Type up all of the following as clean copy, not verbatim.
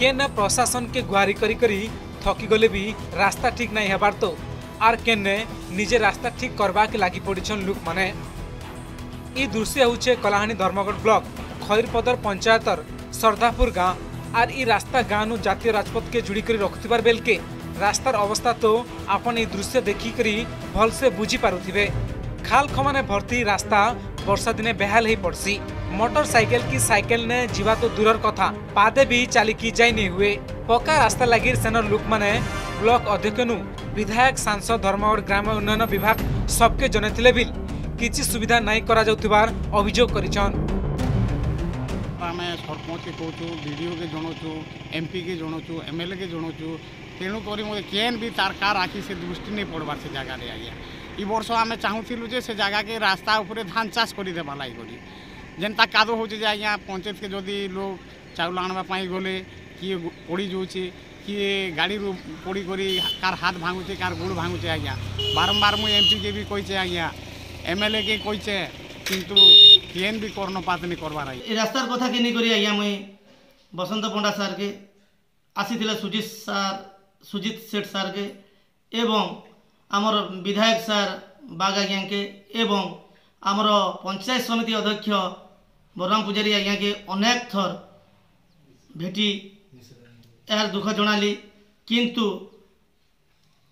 केना प्रशासन के गुहारि करी थकी गले भी रास्ता ठीक नहीं हबार तो आर केने निजे रास्ता ठीक करवा के लगी पड़छन लोक माने। ई दृश्य होचे कलाहानी धर्मगढ़ ब्लॉक खैरपदर पंचायतर सरदापुर गाँव आर ई रास्ता गाँव जातीय राजपथ के जुड़ी कर रखुथिबार बेल के रास्तार अवस्था तो आपन ई दृश्य देखिकी भलसे बुझी पारुथिबे। खाल खमाने भर्ती रास्ता वर्षा दिने बेहाल ही पड़सी। मोटरसाइकिल की साइकिल ने जीवा तो दूर कथा पादे भी चालिकी जाई नहीं हुए। पक्का रास्ता लगी सेनर लोक माने ब्लॉक अध्यक्ष नु विधायक सांसद धर्मगढ़ ग्राम उन्नयन विभाग सबके जनेथिले बिल किछि सुविधा नहीं करा जाउथिबार अभियोग करिछन। आमे सरपंच के कहूँ डीडीओ के जनाऊँ एमपी के जनाऊँ एमएलए के जनाऊँ तेणुकर मत केन भी तार कार आखि से दृष्टि नहीं पड़बार से जगार आज्ञा। इ वर्ष आम चाहूलु जे से जगह के रास्ता उपर धान चाष करदेवा लगी जेनता कादो हो आज्ञा पंचायत के जदि लोग चाउल आनवाई गले किए पड़ जाऊे किए गाड़ी पड़ी करी कार हाथ भांगुचे कार गोड़ भांगुचे आज्ञा। बारंबार मुझे एमपी के भी कही आज्ञा एमएलए के कही किंतु केन भी कर्णपात नहीं करवार आज्ञा। रास्तार कथा के नहीं करी आज्ञा मुई बसंत पंडा सार के आसी सुजित सेठ सार के एवं आमर विधायक सार बाग आज्ञा के एवं आमर पंचायत समिति अध्यक्ष बलराम पूजारी आज्ञा के अनेक थर भेटी यार दुख जणाली किंतु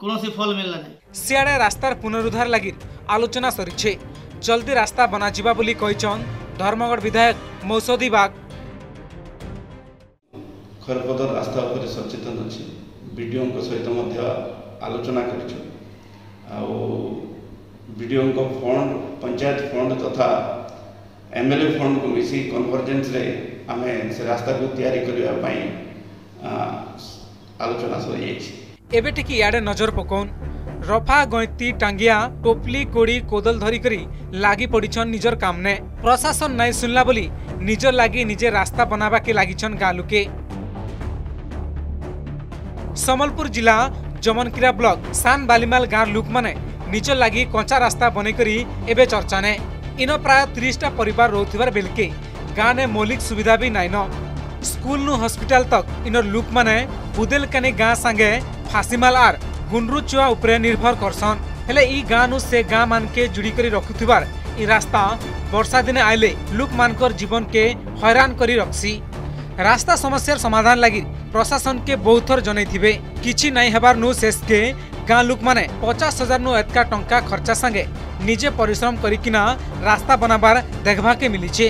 कौन सी फल मिलला नहीं। सियाड़े रास्तार पुनरुद्धार लगी आलोचना सरीछे। जल्दी रास्ता बना जीवा बोली कहिचन धर्मगढ़ विधायक मौसदी बाग। खरपदर रास्ता पर सचेतन अछि वीडियो को सहित मध्य आलोचना करिछु आ वीडियो को फंड पंचायत फंड तथा एमएलए फंड को मिसी कन्वर्जेंस रे आमे से रास्ता को तैयारी करबा पई आलोचना सोई अछि। एबे टिकी याडे नजर पकोन रफा गयती टांगिया टोपली कोड़ी कोदल धरी करी लागी पड़िछन निजर काम ने। प्रशासन नै सुनला बोली निजर लागी निजे रास्ता बनाबा के लागिछन गालु के। संबलपुर जिला जमनकिरा ब्लॉक सान बालीमाल गांव लोक माने निज लगी कंचा रास्ता बने करी एबे चर्चा ने। इन प्राय 30टा परिवार रोथिबार बेलके गाँव ने मौलिक सुविधा भी नाइन। स्कूल नु हॉस्पिटल तक इन लुक माने बुदेलकानी गाँ संगे फासीमाल आर गुंडरू चुआ उपरे निर्भर करसन। हेले ई गाँव नु से गाँ मान के जुड़ी करी रखुथिबार ई रास्ता वर्षा दिने आइले लुक मानकर जीवन के हैरान करी रखसी। रास्ता समस्यार समाधान लगी प्रशासन के बहुत थर जनइथिबे किछि नाइ हेबार नु शेष के गाँ लोक माने 50,000 नु एतका टंका खर्चा संगे निजे परिश्रम करिकिना रास्ता बनाबार देखबा के मिलीचे।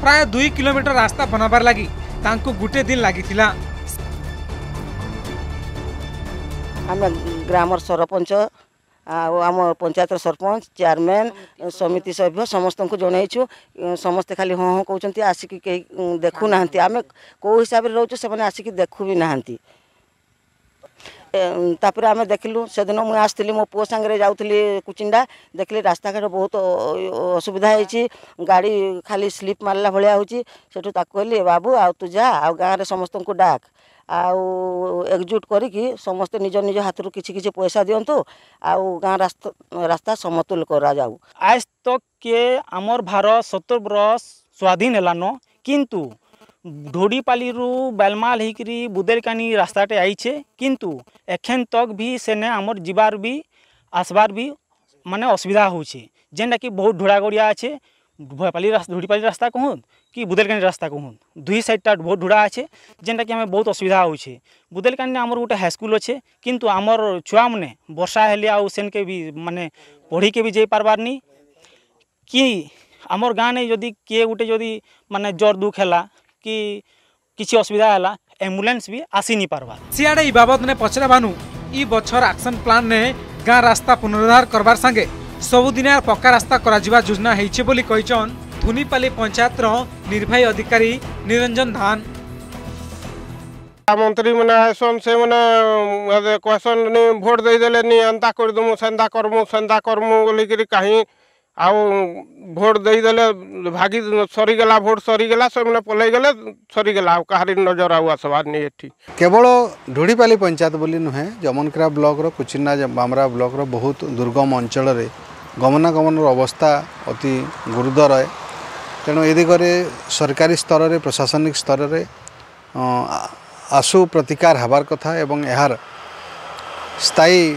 प्राय 2 किलोमीटर रास्ता बनाबार लगी तांको गुटे दिन लागिथिला। हम ग्रामर सरपंच आउ आम पंचायत सरपंच चेयरमैन समिति सभ्य समस्त को जनइछु समस्ते खाली हाँ हाँ कहते आसिक देखु ना आम कौ हिसाब से रोचु से आसिक देखु भी ना तापर आम देखलु से दिन मुझे आसती मो पुओ सांगे जाऊली कुचिंडा देखली रास्ता घाट बहुत असुविधा होती गाड़ी खाली स्लीप मारला भाया होठू कहली बाबू आउ तू जा गाँव में समस्त को डाक आउ एकजुट करके समस्ते निज निज हाथ कि पैसा दिंतु आउ गाँ रास्ता समतुल करा जाऊ। आज तक के आमर भारत 70 वर्ष स्वाधीन हैलान किंतु ढोड़ीपाली रु बेलमाल होकरी बुदेलकानी रास्ताटे आईचे किंतु एखन तक भी सेने आमर जीवार भी आसबार भी माने असुविधा होचे जेनटा कि बहुत ढोड़ागड़िया अच्छे ढोड़ीपाली रास्ता कहूँ कि बुदेलकानी रास्ता कहूँ दुई साइडटा बहुत ढोड़ा अच्छे जेनटा कि हमें बहुत असुविधा होचे। बुदेलकानी आमर गोटे हाईस्कूल अच्छे किंतु आमर छुआ मैंने वर्षा हेले आउ सेन के भी माने पढ़ी के भी जाई पारबारनी कि आमर गाँव ने जदि किए गोटे जदि माने जोर दुख हैला कि किसी असुविधा हैला एम्बुलेंस भी आसी नहीं पारवा। सियाड़े ई बाबत ने पचरा बानु ई बछर एक्शन प्लान ने गाँ रास्ता पुनरुद्धार करबार संगे सबुदिनिया पक्का रास्ता करा योजना होइछे बोली कहिछन धुनीपाली पंचायत रो निर्वाही अधिकारी निरंजन धान। मंत्री मैंने आसन से मैंने क्वेश्चन नहीं भोट दे देले नहीं एंता करदमु सेंता करमु बोली करी कहीं आउ भोट दे देले भागी सरीगला भोट सरीगला सब मैंने पलैगले सरीगला कहारी नजर आउ आसबार नहीं। एठी केवल ढोड़ीपाली पंचायत बोली नुहे जमनकिरा ब्लॉक रो कुचिन्ना बामरा ब्लॉक रो बहुत दुर्गम अंचल रे गमनागमन अवस्था अति गुरुतर है तेणु ए दिगरे सरकारी स्तर रे प्रशासनिक स्तर रे आशु प्रतिकार हबार कथा एवं यार स्थायी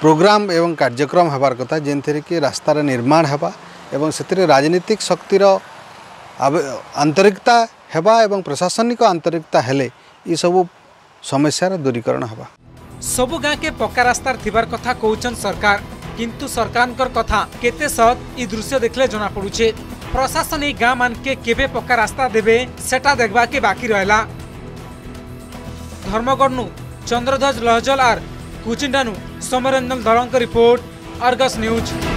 प्रोग्राम एवं कार्यक्रम हबार कथा जेनथि कि रास्तार निर्माण हवा एवं से राजनीतिक शक्तिर आंतरिकता हेबा एवं प्रशासनिक आंतरिकता हेले ये सब समस्यार दूरीकरण हवा। सबु गाँ के पक्का रास्तार थिबार कथा कहउछन सरकार, किंतु सरकारनकर कथा केते सत ई दृश्य देखले जना पड़ुछे। प्रशासन ई गाँ मान के केबे पक्का रास्ता देबे सेटा देखबा के बाकी रहला। धर्मगढ़नु चंद्रध्वज लहजल आर कुचिंडानु Samaranjan Darrang report, Argus news.